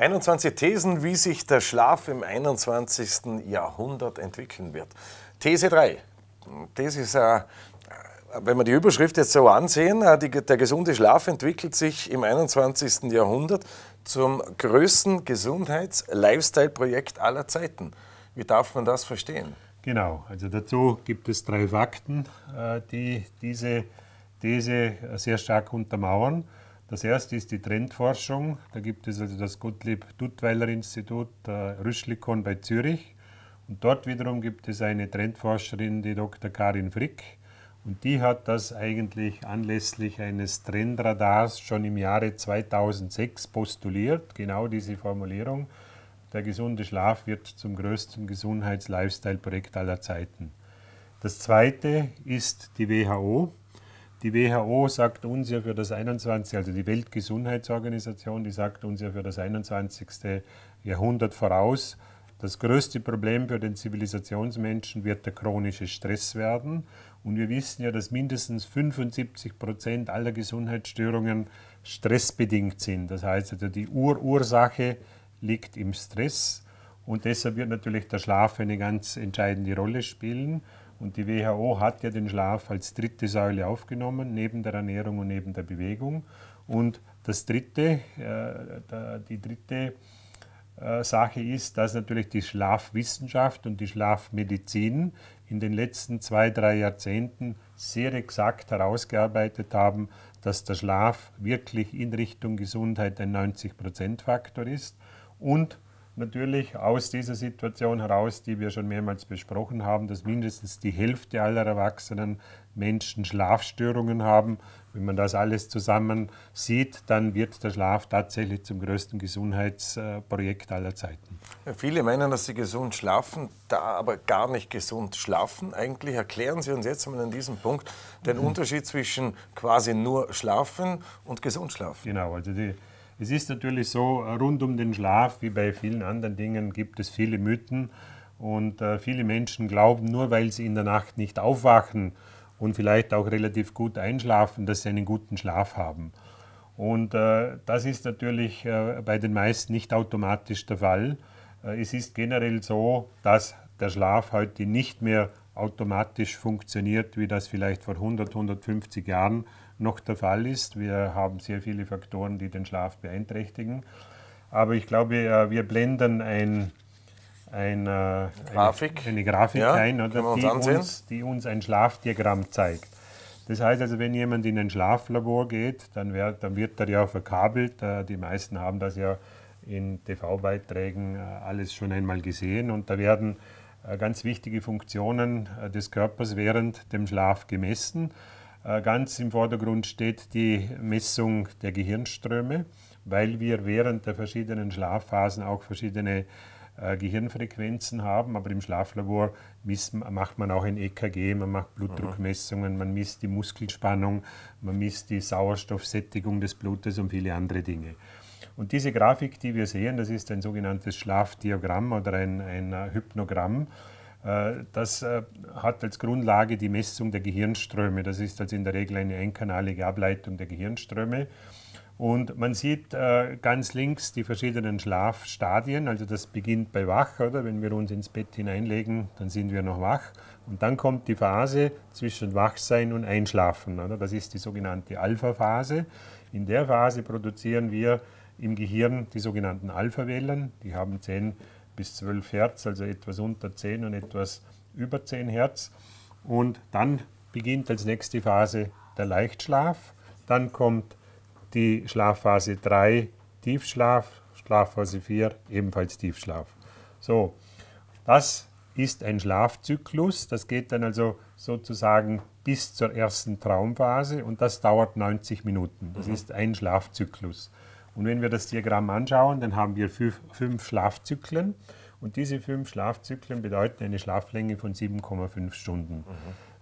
21 Thesen, wie sich der Schlaf im 21. Jahrhundert entwickeln wird. These 3. Das ist, wenn wir die Überschrift jetzt so ansehen, der gesunde Schlaf entwickelt sich im 21. Jahrhundert zum größten Gesundheits-Lifestyle-Projekt aller Zeiten. Wie darf man das verstehen? Genau, also dazu gibt es drei Fakten, die diese These sehr stark untermauern. Das erste ist die Trendforschung. Da gibt es also das Gottlieb-Duttweiler-Institut Rüschlikon bei Zürich. Und dort wiederum gibt es eine Trendforscherin, die Dr. Karin Frick. Und die hat das eigentlich anlässlich eines Trendradars schon im Jahre 2006 postuliert, genau diese Formulierung. Der gesunde Schlaf wird zum größten Gesundheits-Lifestyle-Projekt aller Zeiten. Das zweite ist die WHO. Die WHO sagt uns ja für das 21., also die Weltgesundheitsorganisation, die sagt uns ja für das 21. Jahrhundert voraus, das größte Problem für den Zivilisationsmenschen wird der chronische Stress werden. Und wir wissen ja, dass mindestens 75% aller Gesundheitsstörungen stressbedingt sind. Das heißt also, die Urursache liegt im Stress. Und deshalb wird natürlich der Schlaf eine ganz entscheidende Rolle spielen. Und die WHO hat ja den Schlaf als dritte Säule aufgenommen, neben der Ernährung und neben der Bewegung. Und das dritte, die dritte Sache ist, dass natürlich die Schlafwissenschaft und die Schlafmedizin in den letzten 2-3 Jahrzehnten sehr exakt herausgearbeitet haben, dass der Schlaf wirklich in Richtung Gesundheit ein 90%-Faktor ist. Und natürlich aus dieser Situation heraus, die wir schon mehrmals besprochen haben, dass mindestens die Hälfte aller erwachsenen Menschen Schlafstörungen haben. Wenn man das alles zusammen sieht, dann wird der Schlaf tatsächlich zum größten Gesundheitsprojekt aller Zeiten. Ja, viele meinen, dass sie gesund schlafen, da aber gar nicht gesund schlafen. Eigentlich erklären Sie uns jetzt mal an diesem Punkt den Unterschied zwischen quasi nur Schlafen und gesund Schlafen. Genau, also es ist natürlich so, rund um den Schlaf, wie bei vielen anderen Dingen, gibt es viele Mythen. Und viele Menschen glauben, nur weil sie in der Nacht nicht aufwachen und vielleicht auch relativ gut einschlafen, dass sie einen guten Schlaf haben. Und das ist natürlich bei den meisten nicht automatisch der Fall. Es ist generell so, dass der Schlaf heute nicht mehr automatisch funktioniert, wie das vielleicht vor 100, 150 Jahren noch der Fall ist. Wir haben sehr viele Faktoren, die den Schlaf beeinträchtigen. Aber ich glaube, wir blenden eine Grafik ja, ein, oder, die uns ein Schlafdiagramm zeigt. Das heißt also, wenn jemand in ein Schlaflabor geht, dann wird er ja verkabelt. Die meisten haben das ja in TV-Beiträgen alles schon einmal gesehen. Und da werden ganz wichtige Funktionen des Körpers während dem Schlaf gemessen. Ganz im Vordergrund steht die Messung der Gehirnströme, weil wir während der verschiedenen Schlafphasen auch verschiedene Gehirnfrequenzen haben. Aber im Schlaflabor macht man auch ein EKG, man macht Blutdruckmessungen, man misst die Muskelspannung, man misst die Sauerstoffsättigung des Blutes und viele andere Dinge. Und diese Grafik, die wir sehen, das ist ein sogenanntes Schlafdiagramm oder ein Hypnogramm. Das hat als Grundlage die Messung der Gehirnströme. Das ist also in der Regel eine einkanalige Ableitung der Gehirnströme. Und man sieht ganz links die verschiedenen Schlafstadien. Also das beginnt bei wach, oder? Wenn wir uns ins Bett hineinlegen, dann sind wir noch wach. Und dann kommt die Phase zwischen Wachsein und Einschlafen, oder? Das ist die sogenannte Alpha-Phase. In der Phase produzieren wir im Gehirn die sogenannten Alpha-Wellen. Die haben 10 bis 12 Hertz, also etwas unter 10 und etwas über 10 Hertz. Und dann beginnt als nächste Phase der Leichtschlaf. Dann kommt die Schlafphase 3, Tiefschlaf, Schlafphase 4, ebenfalls Tiefschlaf. So, das ist ein Schlafzyklus. Das geht dann also sozusagen bis zur ersten Traumphase und das dauert 90 Minuten. Das ist ein Schlafzyklus. Und wenn wir das Diagramm anschauen, dann haben wir 5 Schlafzyklen. Und diese 5 Schlafzyklen bedeuten eine Schlaflänge von 7,5 Stunden.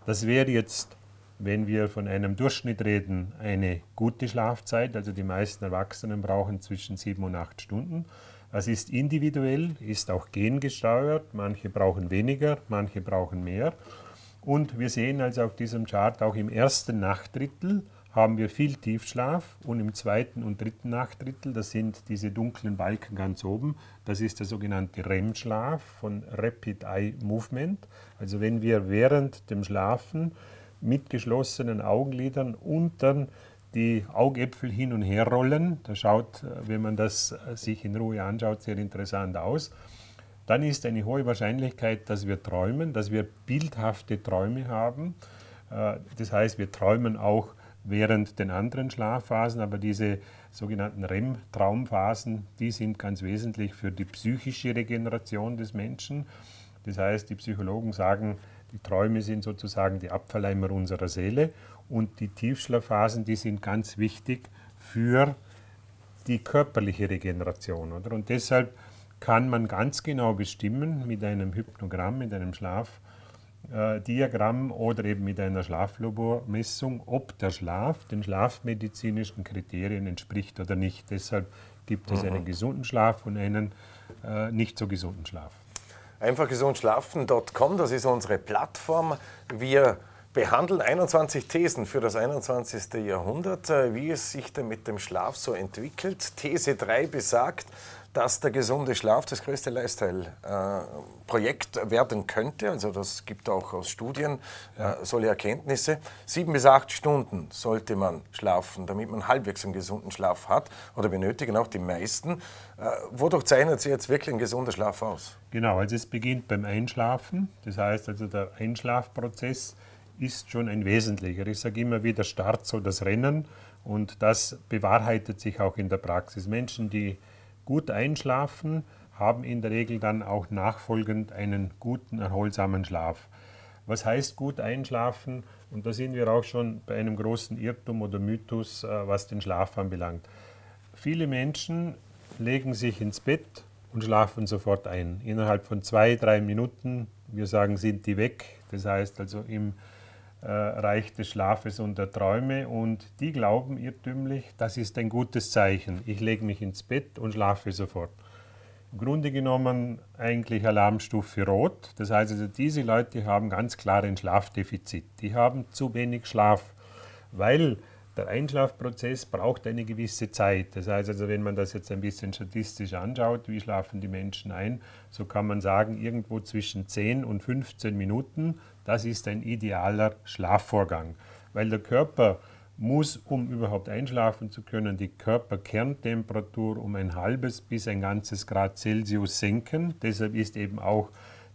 Das wäre jetzt, wenn wir von einem Durchschnitt reden, eine gute Schlafzeit. Also die meisten Erwachsenen brauchen zwischen 7 und 8 Stunden. Das ist individuell, ist auch gengesteuert. Manche brauchen weniger, manche brauchen mehr. Und wir sehen also auf diesem Chart auch im ersten Nachtdrittel, haben wir viel Tiefschlaf und im zweiten und dritten Nachtdrittel, das sind diese dunklen Balken ganz oben, das ist der sogenannte REM-Schlaf von Rapid Eye Movement. Also wenn wir während dem Schlafen mit geschlossenen Augenlidern unten die Augäpfel hin und her rollen, das schaut, wenn man das sich in Ruhe anschaut, sehr interessant aus, dann ist eine hohe Wahrscheinlichkeit, dass wir träumen, dass wir bildhafte Träume haben. Das heißt, wir träumen auch während den anderen Schlafphasen, aber diese sogenannten REM-Traumphasen, die sind ganz wesentlich für die psychische Regeneration des Menschen. Das heißt, die Psychologen sagen, die Träume sind sozusagen die Abfalleimer unserer Seele und die Tiefschlafphasen, die sind ganz wichtig für die körperliche Regeneration, oder? Und deshalb kann man ganz genau bestimmen mit einem Hypnogramm, mit einem Schlafdiagramm oder eben mit einer Schlaflabormessung, ob der Schlaf den schlafmedizinischen Kriterien entspricht oder nicht. Deshalb gibt es einen gesunden Schlaf und einen nicht so gesunden Schlaf. einfachgesundschlafen.com, das ist unsere Plattform. Wir behandeln 21 Thesen für das 21. Jahrhundert, wie es sich denn mit dem Schlaf so entwickelt. These 3 besagt, dass der gesunde Schlaf das größte Lifestyle-Projekt werden könnte. Also das gibt auch aus Studien solche Erkenntnisse. 7 bis 8 Stunden sollte man schlafen, damit man halbwegs einen gesunden Schlaf hat, oder benötigen auch die meisten. Wodurch zeichnet sich jetzt wirklich ein gesunder Schlaf aus? Genau, also es beginnt beim Einschlafen. Das heißt also, der Einschlafprozess ist schon ein wesentlicher. Ich sage immer wieder, Start so das Rennen, und das bewahrheitet sich auch in der Praxis. Menschen, die gut einschlafen, haben in der Regel dann auch nachfolgend einen guten, erholsamen Schlaf. Was heißt gut einschlafen? Und da sind wir auch schon bei einem großen Irrtum oder Mythos, was den Schlaf anbelangt. Viele Menschen legen sich ins Bett und schlafen sofort ein. Innerhalb von 2-3 Minuten, wir sagen, sind die weg. Das heißt also im Reich des Schlafes und der Träume, und die glauben irrtümlich, das ist ein gutes Zeichen. Ich lege mich ins Bett und schlafe sofort. Im Grunde genommen eigentlich Alarmstufe Rot. Das heißt also, diese Leute haben ganz klar ein Schlafdefizit. Die haben zu wenig Schlaf, weil der Einschlafprozess braucht eine gewisse Zeit. Das heißt also, wenn man das jetzt ein bisschen statistisch anschaut, wie schlafen die Menschen ein, so kann man sagen, irgendwo zwischen 10 und 15 Minuten. Das ist ein idealer Schlafvorgang, weil der Körper muss, um überhaupt einschlafen zu können, die Körperkerntemperatur um 1,5 bis 1 ganzes Grad Celsius senken. Deshalb ist eben auch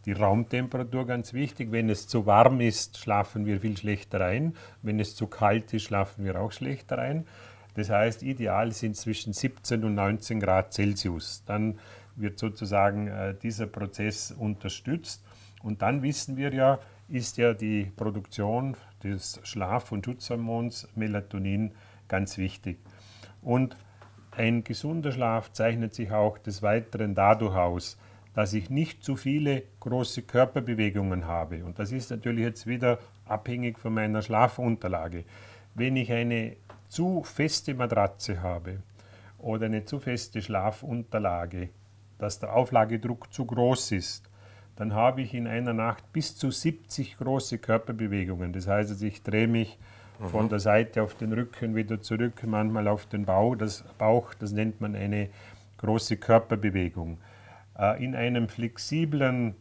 die Raumtemperatur ganz wichtig. Wenn es zu warm ist, schlafen wir viel schlechter ein. Wenn es zu kalt ist, schlafen wir auch schlechter ein. Das heißt, ideal sind zwischen 17 und 19 Grad Celsius. Dann wird sozusagen dieser Prozess unterstützt. Und dann wissen wir ja, ist ja die Produktion des Schlaf- und Schutzhormons Melatonin ganz wichtig. Und ein gesunder Schlaf zeichnet sich auch des Weiteren dadurch aus, dass ich nicht zu viele große Körperbewegungen habe. Und das ist natürlich jetzt wieder abhängig von meiner Schlafunterlage. Wenn ich eine zu feste Matratze habe oder eine zu feste Schlafunterlage, dass der Auflagedruck zu groß ist, dann habe ich in einer Nacht bis zu 70 große Körperbewegungen. Das heißt, ich drehe mich von der Seite auf den Rücken, wieder zurück, manchmal auf den Bauch, das nennt man eine große Körperbewegung. In einem flexiblen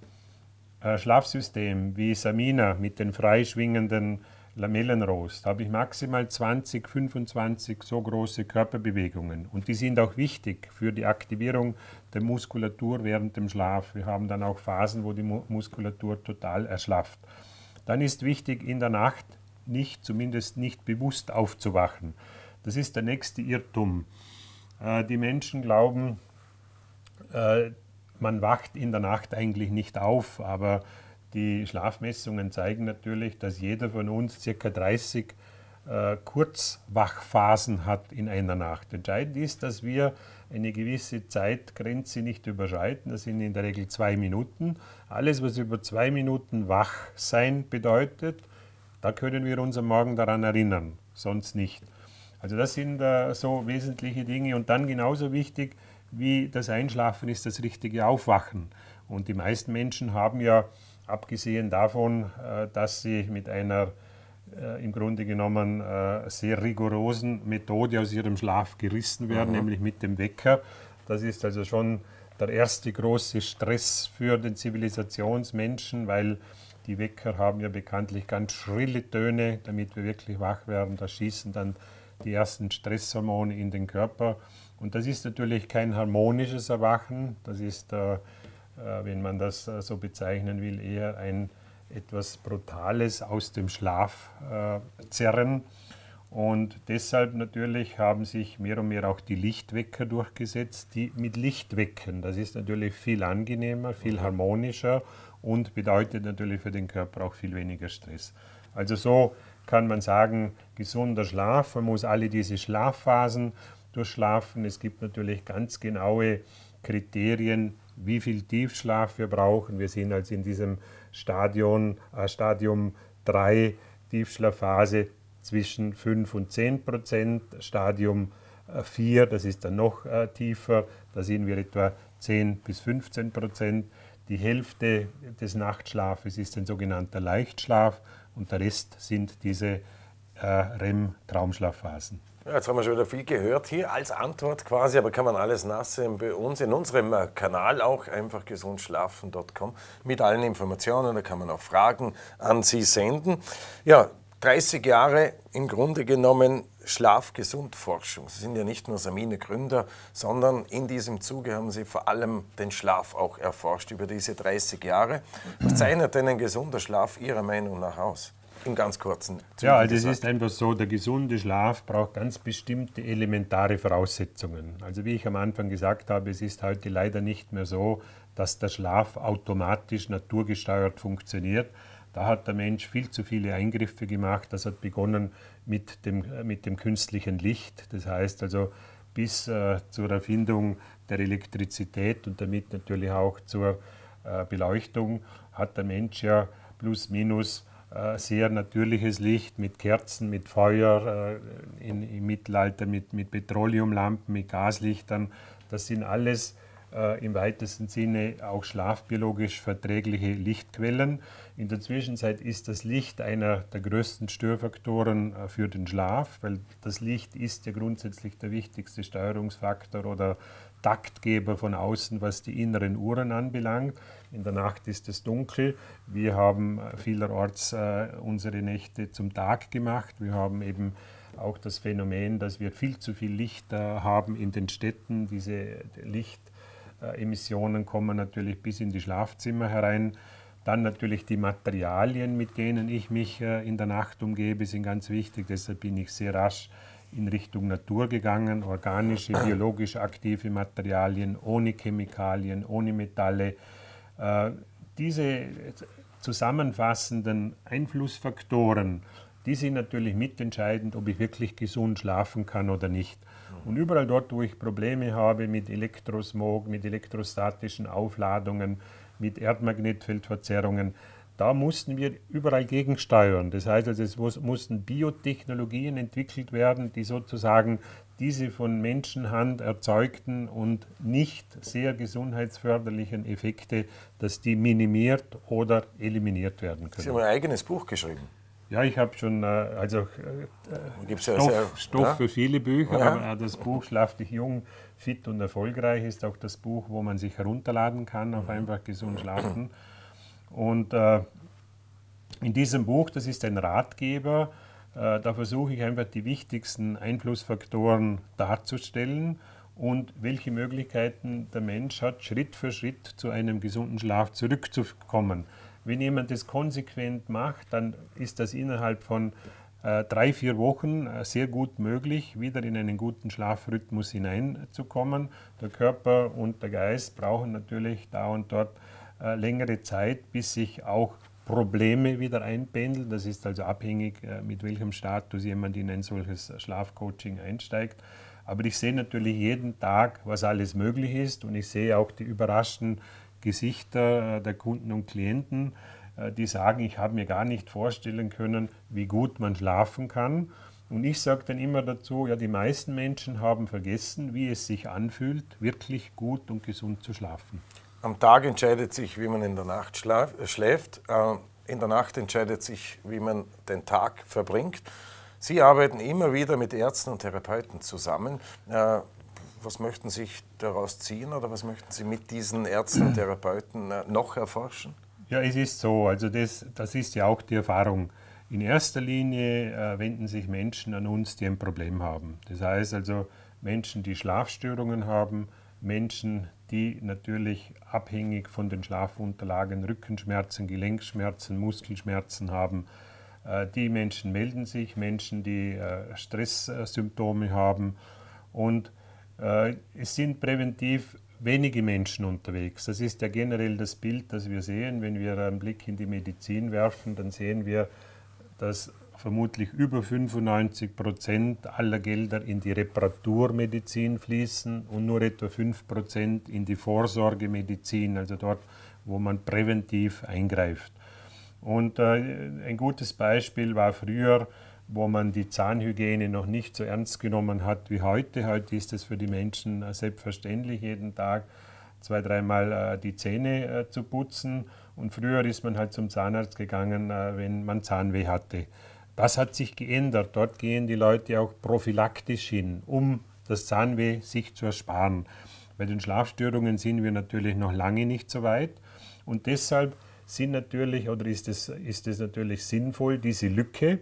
Schlafsystem wie Samina mit den freischwingenden Lamellenrost habe ich maximal 20, 25 so große Körperbewegungen, und die sind auch wichtig für die Aktivierung der Muskulatur während dem Schlaf. Wir haben dann auch Phasen, wo die Muskulatur total erschlafft. Dann ist wichtig, in der Nacht nicht, zumindest nicht bewusst aufzuwachen. Das ist der nächste Irrtum. Die Menschen glauben, man wacht in der Nacht eigentlich nicht auf, aber die Schlafmessungen zeigen natürlich, dass jeder von uns ca. 30 Kurzwachphasen hat in einer Nacht. Entscheidend ist, dass wir eine gewisse Zeitgrenze nicht überschreiten. Das sind in der Regel 2 Minuten. Alles, was über 2 Minuten wach sein bedeutet, da können wir uns am Morgen daran erinnern, sonst nicht. Also das sind so wesentliche Dinge. Und dann genauso wichtig wie das Einschlafen ist das richtige Aufwachen. Und die meisten Menschen haben ja, abgesehen davon, dass sie mit einer im Grunde genommen sehr rigorosen Methode aus ihrem Schlaf gerissen werden, nämlich mit dem Wecker. Das ist also schon der erste große Stress für den Zivilisationsmenschen, weil die Wecker haben ja bekanntlich ganz schrille Töne, damit wir wirklich wach werden. Da schießen dann die ersten Stresshormone in den Körper. Und das ist natürlich kein harmonisches Erwachen. Das ist, wenn man das so bezeichnen will, eher ein etwas Brutales aus dem Schlaf zerren. Und deshalb natürlich haben sich mehr und mehr auch die Lichtwecker durchgesetzt, die mit Licht wecken. Das ist natürlich viel angenehmer, viel harmonischer und bedeutet natürlich für den Körper auch viel weniger Stress. Also so kann man sagen, gesunder Schlaf, man muss alle diese Schlafphasen durchschlafen. Es gibt natürlich ganz genaue Kriterien, wie viel Tiefschlaf wir brauchen. Wir sind also in diesem Stadium 3 Tiefschlafphase zwischen 5 und 10%, Stadium 4, das ist dann noch tiefer, da sind wir etwa 10 bis 15%. Die Hälfte des Nachtschlafes ist ein sogenannter Leichtschlaf und der Rest sind diese REM-Traumschlafphasen. Ja, jetzt haben wir schon wieder viel gehört hier als Antwort quasi, aber kann man alles nachsehen bei uns in unserem Kanal auch, einfachgesundschlafen.com, mit allen Informationen, da kann man auch Fragen an Sie senden. Ja, 30 Jahre im Grunde genommen Schlaf-Gesund-Forschung. Sie sind ja nicht nur Samina Gründer, sondern in diesem Zuge haben Sie vor allem den Schlaf auch erforscht über diese 30 Jahre. Was zeichnet denn ein gesunder Schlaf Ihrer Meinung nach aus? Im ganz kurzen Zügen. Ja, also es ist einfach so, der gesunde Schlaf braucht ganz bestimmte elementare Voraussetzungen. Also wie ich am Anfang gesagt habe, es ist heute leider nicht mehr so, dass der Schlaf automatisch naturgesteuert funktioniert. Da hat der Mensch viel zu viele Eingriffe gemacht. Das hat begonnen mit dem künstlichen Licht. Das heißt also bis zur Erfindung der Elektrizität und damit natürlich auch zur Beleuchtung hat der Mensch ja plus minus sehr natürliches Licht mit Kerzen, mit Feuer, im Mittelalter mit Petroleumlampen, mit Gaslichtern. Das sind alles im weitesten Sinne auch schlafbiologisch verträgliche Lichtquellen. In der Zwischenzeit ist das Licht einer der größten Störfaktoren für den Schlaf, weil das Licht ist ja grundsätzlich der wichtigste Steuerungsfaktor oder Taktgeber von außen, was die inneren Uhren anbelangt. In der Nacht ist es dunkel. Wir haben vielerorts unsere Nächte zum Tag gemacht. Wir haben eben auch das Phänomen, dass wir viel zu viel Licht haben in den Städten. Diese Lichtemissionen kommen natürlich bis in die Schlafzimmer herein. Dann natürlich die Materialien, mit denen ich mich in der Nacht umgebe, sind ganz wichtig. Deshalb bin ich sehr rasch in Richtung Natur gegangen, organische, biologisch aktive Materialien, ohne Chemikalien, ohne Metalle. Diese zusammenfassenden Einflussfaktoren, die sind natürlich mitentscheidend, ob ich wirklich gesund schlafen kann oder nicht. Und überall dort, wo ich Probleme habe mit Elektrosmog, mit elektrostatischen Aufladungen, mit Erdmagnetfeldverzerrungen, da mussten wir überall gegensteuern. Das heißt, also es mussten Biotechnologien entwickelt werden, die sozusagen diese von Menschenhand erzeugten und nicht sehr gesundheitsförderlichen Effekte, dass die minimiert oder eliminiert werden können. Sie haben ein eigenes Buch geschrieben. Ja, ich habe schon also Stoff für viele Bücher, aber das Buch Schlaf dich jung, fit und erfolgreich ist auch das Buch, wo man sich herunterladen kann auf einfach gesund schlafen. Und in diesem Buch, das ist ein Ratgeber, da versuche ich einfach die wichtigsten Einflussfaktoren darzustellen und welche Möglichkeiten der Mensch hat, Schritt für Schritt zu einem gesunden Schlaf zurückzukommen. Wenn jemand das konsequent macht, dann ist das innerhalb von 3-4 Wochen sehr gut möglich, wieder in einen guten Schlafrhythmus hineinzukommen. Der Körper und der Geist brauchen natürlich da und dort längere Zeit, bis sich auch Probleme wieder einpendeln. Das ist also abhängig, mit welchem Status jemand in ein solches Schlafcoaching einsteigt. Aber ich sehe natürlich jeden Tag, was alles möglich ist und ich sehe auch die überraschten Gesichter der Kunden und Klienten, die sagen, ich habe mir gar nicht vorstellen können, wie gut man schlafen kann. Und ich sage dann immer dazu, ja, die meisten Menschen haben vergessen, wie es sich anfühlt, wirklich gut und gesund zu schlafen. Am Tag entscheidet sich, wie man in der Nacht schläft. In der Nacht entscheidet sich, wie man den Tag verbringt. Sie arbeiten immer wieder mit Ärzten und Therapeuten zusammen. Was möchten Sie daraus ziehen oder was möchten Sie mit diesen Ärzten und Therapeuten noch erforschen? Ja, es ist so. Also das ist ja auch die Erfahrung. In erster Linie wenden sich Menschen an uns, die ein Problem haben. Das heißt also Menschen, die Schlafstörungen haben, Menschen, die natürlich abhängig von den Schlafunterlagen Rückenschmerzen, Gelenkschmerzen, Muskelschmerzen haben. Die Menschen melden sich, Menschen, die Stresssymptome haben. Und es sind präventiv wenige Menschen unterwegs. Das ist ja generell das Bild, das wir sehen. Wenn wir einen Blick in die Medizin werfen, dann sehen wir, dass vermutlich über 95% aller Gelder in die Reparaturmedizin fließen und nur etwa 5% in die Vorsorgemedizin, also dort, wo man präventiv eingreift. Und ein gutes Beispiel war früher, wo man die Zahnhygiene noch nicht so ernst genommen hat wie heute. Heute ist es für die Menschen selbstverständlich, jeden Tag 2-3 Mal die Zähne zu putzen. Und früher ist man halt zum Zahnarzt gegangen, wenn man Zahnweh hatte. Das hat sich geändert. Dort gehen die Leute auch prophylaktisch hin, um das Zahnweh sich zu ersparen. Bei den Schlafstörungen sind wir natürlich noch lange nicht so weit. Und deshalb ist es natürlich sinnvoll, diese Lücke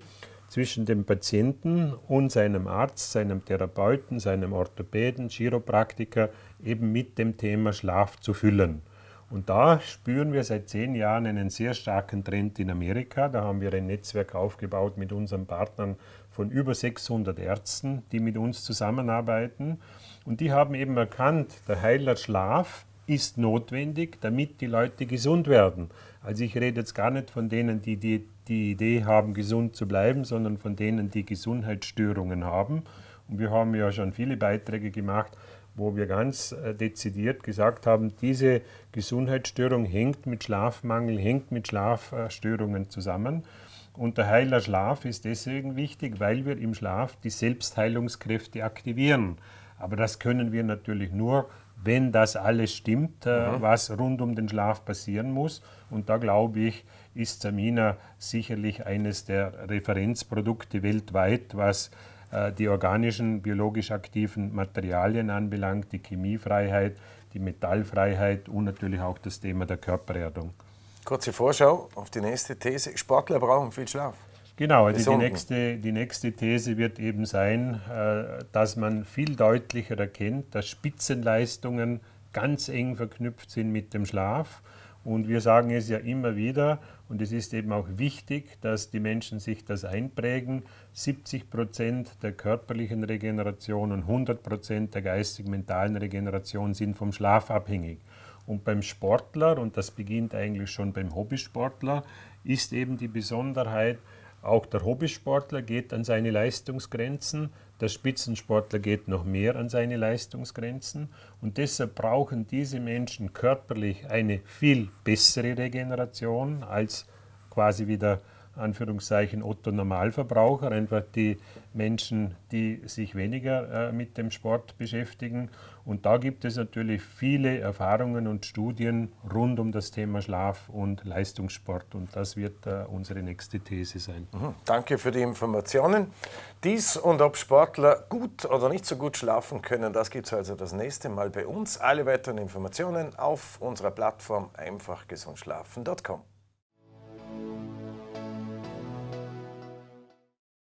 zwischen dem Patienten und seinem Arzt, seinem Therapeuten, seinem Orthopäden, Chiropraktiker eben mit dem Thema Schlaf zu füllen. Und da spüren wir seit 10 Jahren einen sehr starken Trend in Amerika. Da haben wir ein Netzwerk aufgebaut mit unseren Partnern von über 600 Ärzten, die mit uns zusammenarbeiten. Und die haben eben erkannt, der Heiler Schlaf ist notwendig, damit die Leute gesund werden. Also ich rede jetzt gar nicht von denen, die die Idee haben, gesund zu bleiben, sondern von denen, die Gesundheitsstörungen haben. Und wir haben ja schon viele Beiträge gemacht, wo wir ganz dezidiert gesagt haben, diese Gesundheitsstörung hängt mit Schlafmangel, hängt mit Schlafstörungen zusammen. Und der Heiler Schlaf ist deswegen wichtig, weil wir im Schlaf die Selbstheilungskräfte aktivieren. Aber das können wir natürlich nur, wenn das alles stimmt, was rund um den Schlaf passieren muss. Und da glaube ich, ist Samina sicherlich eines der Referenzprodukte weltweit, was die organischen, biologisch aktiven Materialien anbelangt, die Chemiefreiheit, die Metallfreiheit und natürlich auch das Thema der Körpererdung. Kurze Vorschau auf die nächste These. Sportler brauchen viel Schlaf. Genau, also die nächste These wird eben sein, dass man viel deutlicher erkennt, dass Spitzenleistungen ganz eng verknüpft sind mit dem Schlaf. Und wir sagen es ja immer wieder, und es ist eben auch wichtig, dass die Menschen sich das einprägen, 70% der körperlichen Regeneration und 100% der geistig-mentalen Regeneration sind vom Schlaf abhängig. Und beim Sportler, und das beginnt eigentlich schon beim Hobbysportler, ist eben die Besonderheit, auch der Hobbysportler geht an seine Leistungsgrenzen, der Spitzensportler geht noch mehr an seine Leistungsgrenzen und deshalb brauchen diese Menschen körperlich eine viel bessere Regeneration als quasi wieder Anführungszeichen Otto-Normalverbraucher, einfach die Menschen, die sich weniger mit dem Sport beschäftigen. Und da gibt es natürlich viele Erfahrungen und Studien rund um das Thema Schlaf und Leistungssport. Und das wird unsere nächste These sein. Danke für die Informationen. Dies und ob Sportler gut oder nicht so gut schlafen können, das gibt es also das nächste Mal bei uns. Alle weiteren Informationen auf unserer Plattform einfachgesundschlafen.com.